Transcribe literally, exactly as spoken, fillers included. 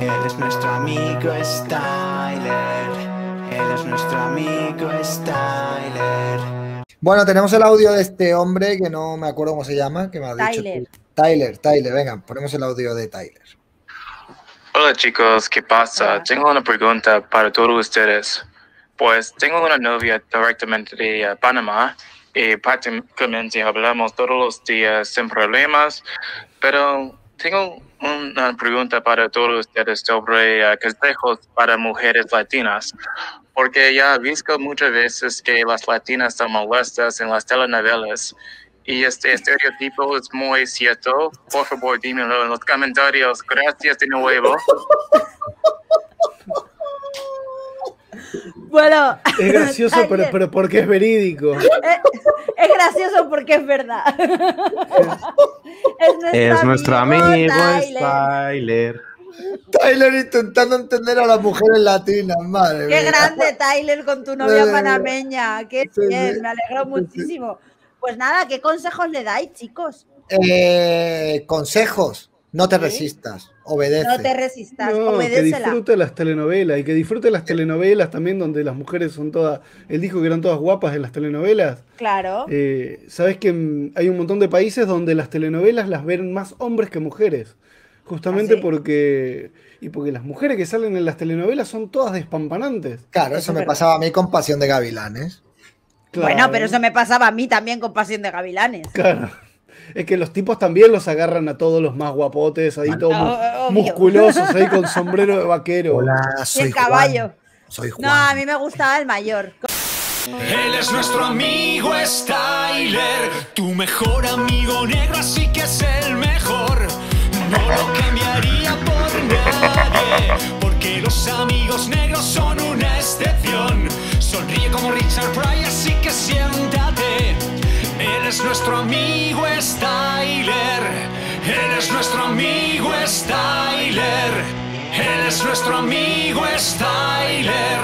Él es nuestro amigo, es Tyler. Él es nuestro amigo, es Tyler. Bueno, tenemos el audio de este hombre que no me acuerdo cómo se llama, que me ha dicho Tyler. Tyler, Tyler, venga, ponemos el audio de Tyler. Hola chicos, ¿qué pasa? Hola. Tengo una pregunta para todos ustedes. Pues tengo una novia directamente de Panamá y prácticamente hablamos todos los días sin problemas, pero tengo una pregunta para todos ustedes sobre uh, consejos para mujeres latinas, porque ya he visto muchas veces que las latinas están molestas en las telenovelas y este estereotipo es muy cierto. Por favor, dímelo en los comentarios. Gracias de nuevo. Bueno, es gracioso, pero, pero porque es verídico. Es, es gracioso porque es verdad. Es, nuestro es nuestro amigo, amigo Tyler. Es Tyler. Tyler intentando entender a las mujeres latinas, madre. Qué mía. Grande, Tyler, con tu novia madre panameña. Mía. Qué sí, bien, sí. Me alegro sí, muchísimo. Sí. Pues nada, ¿qué consejos le dais, chicos? Eh, consejos. No te ¿Sí? resistas, obedece. No te resistas, no, obedécela. Que disfrute las telenovelas y que disfrute las telenovelas también donde las mujeres son todas... Él dijo que eran todas guapas en las telenovelas. Claro. Eh, Sabes que hay un montón de países donde las telenovelas las ven más hombres que mujeres. Justamente ¿Ah, sí? porque... Y porque las mujeres que salen en las telenovelas son todas despampanantes. Claro, eso, eso me pasaba a mí con Pasión de Gavilanes. Claro. Bueno, pero eso me pasaba a mí también con Pasión de Gavilanes. Claro. Es que los tipos también los agarran a todos los más guapotes, ahí todos oh, mus musculosos, ahí con sombrero de vaquero. Hola, soy el caballo. Juan. Soy Juan. No, a mí me gustaba el mayor. Él es nuestro amigo, es Tyler, tu mejor amigo negro, así que es el mejor. No lo cambiaría por nadie, porque los amigos negros son una excepción. Sonríe como Richard Pryor, así que siéntate. Él es nuestro amigo, es Tyler. Él es nuestro amigo, es Tyler. Él es nuestro amigo, es Tyler.